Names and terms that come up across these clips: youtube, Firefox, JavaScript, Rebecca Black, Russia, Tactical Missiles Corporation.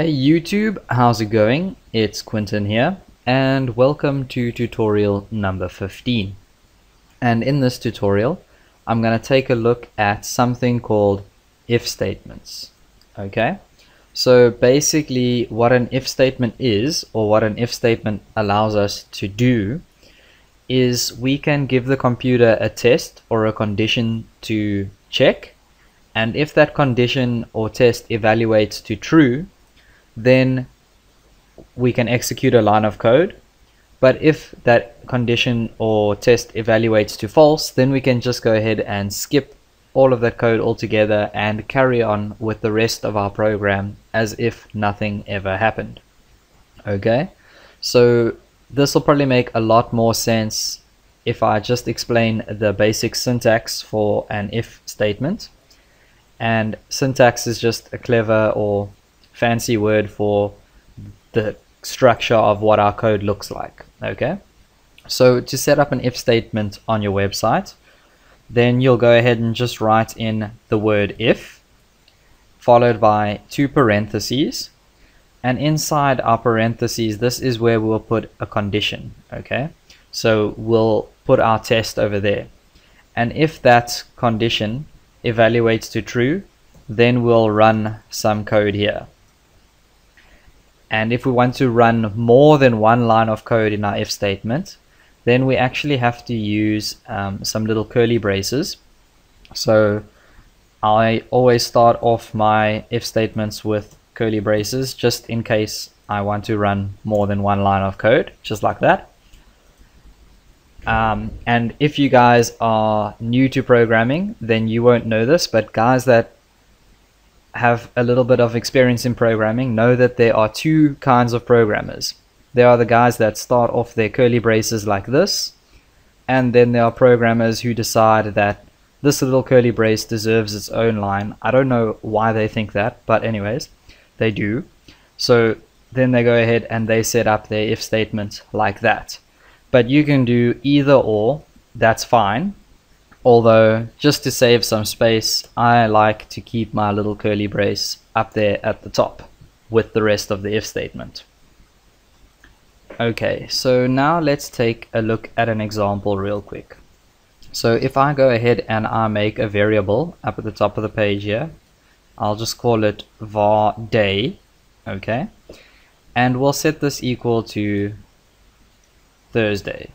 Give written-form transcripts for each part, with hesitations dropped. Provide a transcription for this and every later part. Hey YouTube, how's it going? It's Quinton here, and welcome to tutorial number 15. And in this tutorial, I'm going to take a look at something called if statements. Okay? So basically what an if statement is, or what an if statement allows us to do, is we can give the computer a test or a condition to check, and if that condition or test evaluates to true, then we can execute a line of code. But if that condition or test evaluates to false, then we can just go ahead and skip all of that code altogether and carry on with the rest of our program as if nothing ever happened. Okay, so this will probably make a lot more sense if I just explain the basic syntax for an if statement. And syntax is just a clever or fancy word for the structure of what our code looks like. Okay, so to set up an if statement on your website, then you'll go ahead and just write in the word if, followed by two parentheses, and inside our parentheses, this is where we'll put a condition. Okay, so we'll put our test over there, and if that condition evaluates to true, then we'll run some code here. And if we want to run more than one line of code in our if statement, then we actually have to use some little curly braces. So I always start off my if statements with curly braces, just in case I want to run more than one line of code, just like that. And if you guys are new to programming, then you won't know this, but guys that have a little bit of experience in programming know that there are two kinds of programmers. There are the guys that start off their curly braces like this, and then there are programmers who decide that this little curly brace deserves its own line. I don't know why they think that, but anyways, they do. So then they go ahead and they set up their if statement like that. But you can do either or, that's fine. Although, just to save some space, I like to keep my little curly brace up there at the top with the rest of the if statement. Okay, so now let's take a look at an example real quick. So if I go ahead and I make a variable up at the top of the page here, I'll just call it var day, okay? And we'll set this equal to Thursday,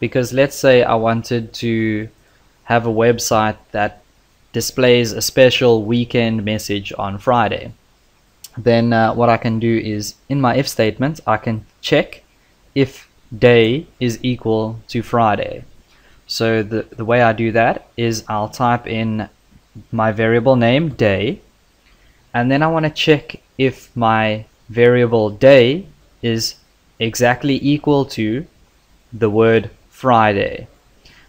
because let's say I wanted to have a website that displays a special weekend message on Friday. Then what I can do is, in my if statement, I can check if day is equal to Friday. So the way I do that is I'll type in my variable name day, and then I want to check if my variable day is exactly equal to the word Friday.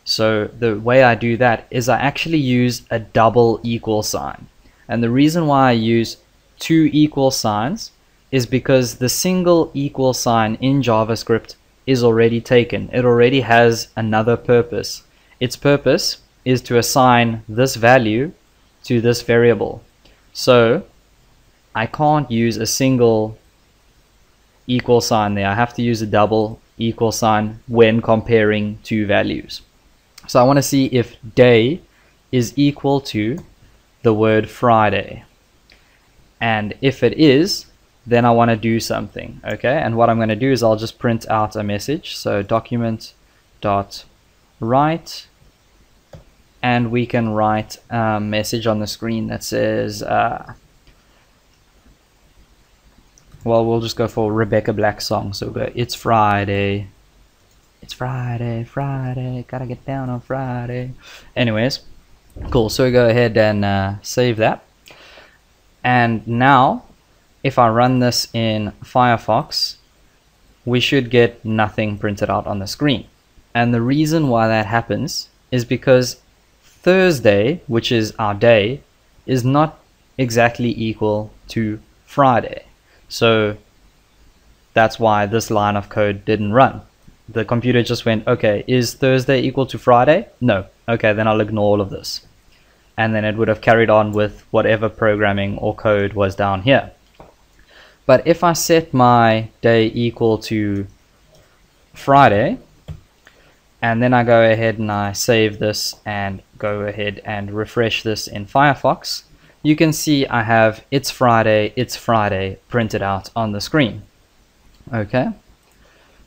So the way I do that is I actually use a double equal sign, and the reason why I use two equal signs is because the single equal sign in JavaScript is already taken. It already has another purpose. Its purpose is to assign this value to this variable. So I can't use a single equal sign there. I have to use a double equal sign when comparing two values. So I want to see if day is equal to the word Friday, and if it is, then I want to do something. Okay, and what I'm going to do is I'll just print out a message. So document.write, and we can write a message on the screen that says well, we'll just go for Rebecca Black's song. So we'll go, it's Friday. It's Friday, Friday. Gotta get down on Friday. Anyways, cool. So we go ahead and save that. And now, if I run this in Firefox, we should get nothing printed out on the screen. And the reason why that happens is because Thursday, which is our day, is not exactly equal to Friday. So that's why this line of code didn't run. The computer just went, okay, is Thursday equal to Friday? No. Okay, then I'll ignore all of this. And then it would have carried on with whatever programming or code was down here. But if I set my day equal to Friday, and then I go ahead and I save this and go ahead and refresh this in Firefox, you can see I have it's Friday printed out on the screen. Okay,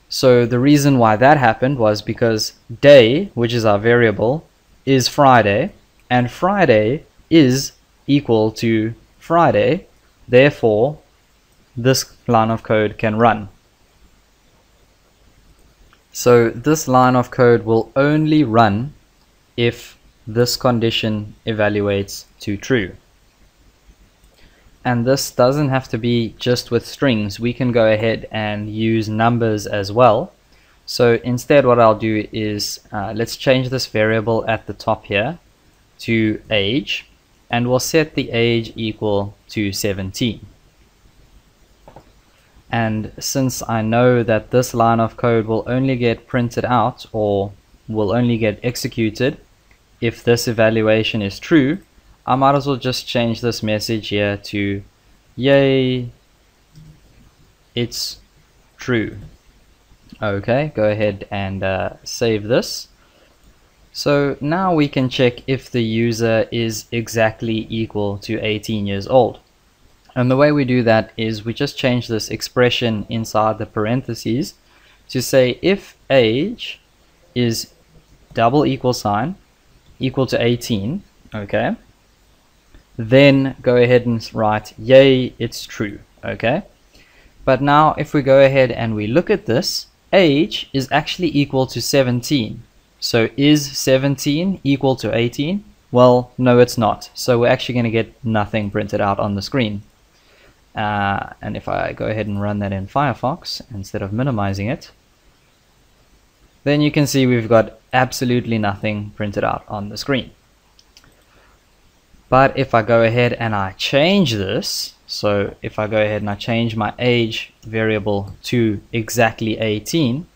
so the reason why that happened was because day, which is our variable, is Friday, and Friday is equal to Friday, therefore this line of code can run. So this line of code will only run if this condition evaluates to true. And this doesn't have to be just with strings. We can go ahead and use numbers as well. So instead what I'll do is let's change this variable at the top here to age, and we'll set the age equal to 17. And since I know that this line of code will only get printed out, or will only get executed, if this evaluation is true, I might as well just change this message here to yay, it's true. Okay, go ahead and save this. So now we can check if the user is exactly equal to 18 years old. And the way we do that is we just change this expression inside the parentheses to say if age is equal to 18, okay, then go ahead and write yay, it's true, okay? But now if we go ahead and we look at this, age is actually equal to 17. So is 17 equal to 18? Well, no, it's not. So we're actually going to get nothing printed out on the screen. And if I go ahead and run that in Firefox instead of minimizing it, then you can see we've got absolutely nothing printed out on the screen. But if I go ahead and I change this, so if I go ahead and I change my age variable to exactly 18,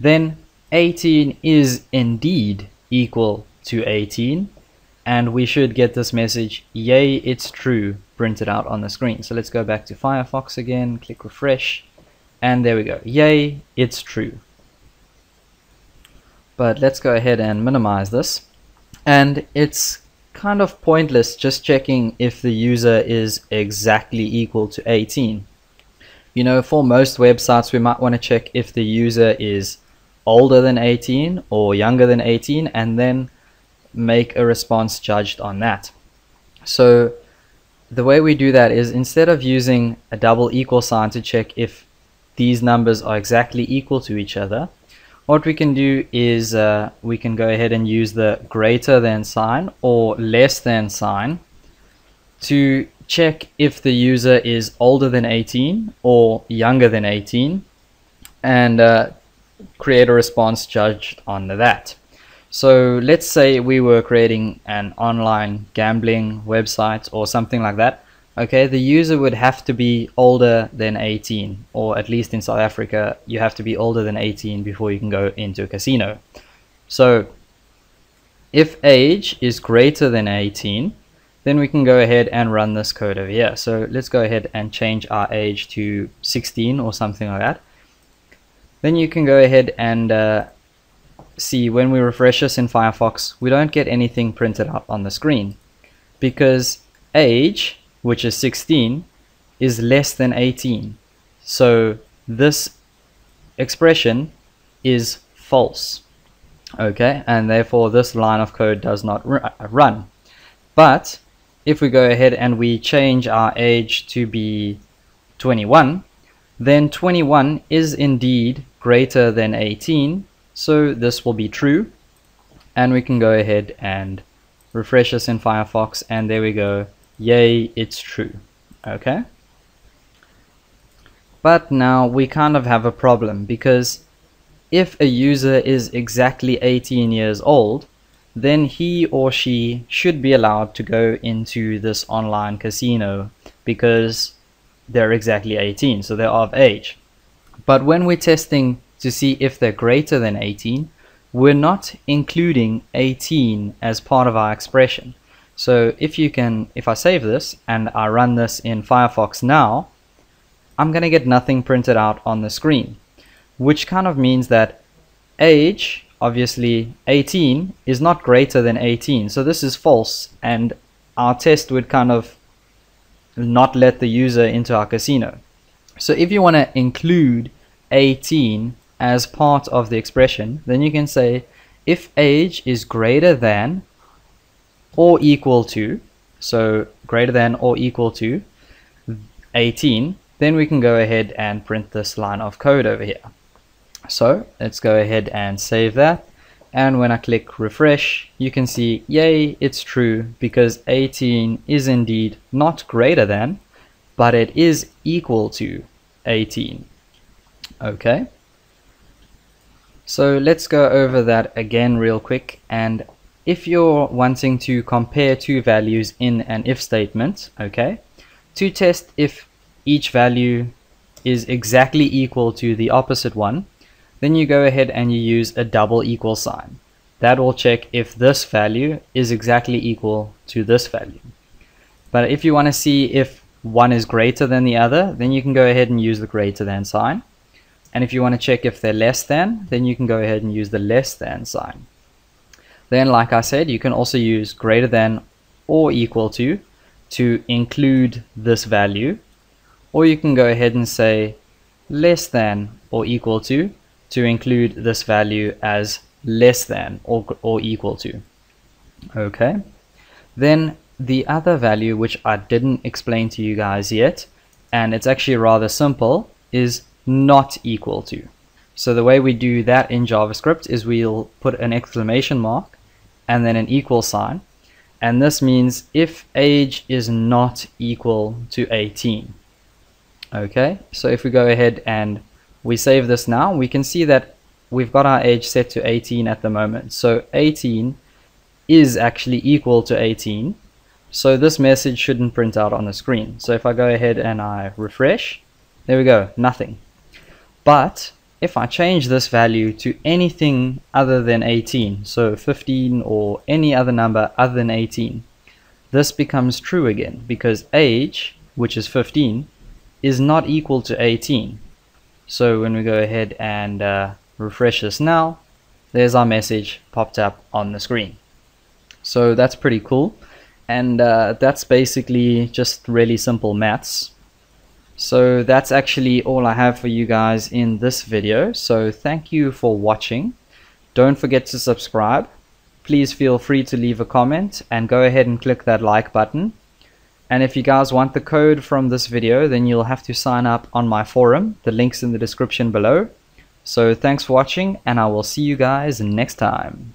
then 18 is indeed equal to 18, and we should get this message, yay, it's true, printed out on the screen. So let's go back to Firefox again, click refresh, and there we go, yay, it's true. But let's go ahead and minimize this, and it's kind of pointless just checking if the user is exactly equal to 18. You know, for most websites we might want to check if the user is older than 18 or younger than 18, and then make a response judged on that. So the way we do that is, instead of using a $= to check if these numbers are exactly equal to each other, what we can do is we can go ahead and use the greater than sign or less than sign to check if the user is older than 18 or younger than 18, and create a response judged on that. So let's say we were creating an online gambling website or something like that. Okay, the user would have to be older than 18, or at least in South Africa, you have to be older than 18 before you can go into a casino. So if age is greater than 18, then we can go ahead and run this code over here. So let's go ahead and change our age to 16 or something like that. Then you can go ahead and see, when we refresh this in Firefox, we don't get anything printed up on the screen, because age, which is 16, is less than 18. So this expression is false, okay, and therefore this line of code does not run. But if we go ahead and we change our age to be 21, then 21 is indeed greater than 18, so this will be true, and we can go ahead and refresh this in Firefox, and there we go, yay, it's true. Okay, but now we kind of have a problem, because if a user is exactly 18 years old, then he or she should be allowed to go into this online casino because they're exactly 18, so they're of age. But when we're testing to see if they're greater than 18, we're not including 18 as part of our expression. So if I save this and I run this in Firefox now, I'm going to get nothing printed out on the screen, which kind of means that age, obviously 18, is not greater than 18. So this is false, and our test would kind of not let the user into our casino. So if you want to include 18 as part of the expression, then you can say if age is greater than or equal to, so greater than or equal to 18, then we can go ahead and print this line of code over here. So let's go ahead and save that, and when I click refresh, you can see, yay, it's true, because 18 is indeed not greater than, but it is equal to 18. Okay, so let's go over that again real quick. And if you're wanting to compare two values in an if statement, okay, to test if each value is exactly equal to the opposite one, then you go ahead and you use a double equal sign. That will check if this value is exactly equal to this value. But if you want to see if one is greater than the other, then you can go ahead and use the greater than sign. And if you want to check if they're less than, then you can go ahead and use the less than sign. Then, like I said, you can also use greater than or equal to include this value. Or you can go ahead and say less than or equal to include this value as less than or equal to. Okay, then the other value, which I didn't explain to you guys yet, and it's actually rather simple, is not equal to. So the way we do that in JavaScript is we'll put an exclamation mark and then an equal sign, and this means if age is not equal to 18. Okay, so if we go ahead and we save this now, we can see that we've got our age set to 18 at the moment. So 18 is actually equal to 18. So this message shouldn't print out on the screen. So if I go ahead and I refresh, there we go, nothing. But if I change this value to anything other than 18, so 15 or any other number other than 18, this becomes true again, because age, which is 15, is not equal to 18. So when we go ahead and refresh this now, there's our message popped up on the screen. So that's pretty cool. And that's basically just really simple maths. So that's actually all I have for you guys in this video. So thank you for watching. Don't forget to subscribe. Please feel free to leave a comment and go ahead and click that like button. And if you guys want the code from this video, then you'll have to sign up on my forum. The link's in the description below. So thanks for watching, and I will see you guys next time.